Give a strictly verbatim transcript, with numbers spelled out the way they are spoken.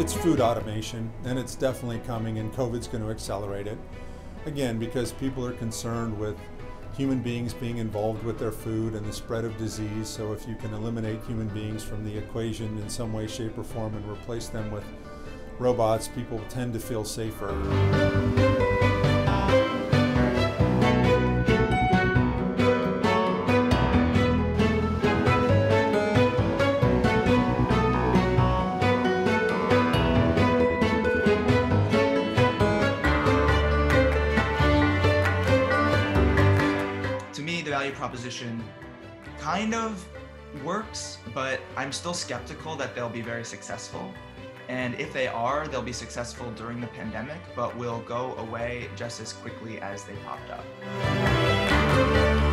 It's food automation, and it's definitely coming, and COVID's going to accelerate it. Again, because people are concerned with human beings being involved with their food and the spread of disease, so if you can eliminate human beings from the equation in some way, shape, or form and replace them with robots, people tend to feel safer. To me, the value proposition kind of works, but I'm still skeptical that they'll be very successful. And if they are, they'll be successful during the pandemic, but will go away just as quickly as they popped up.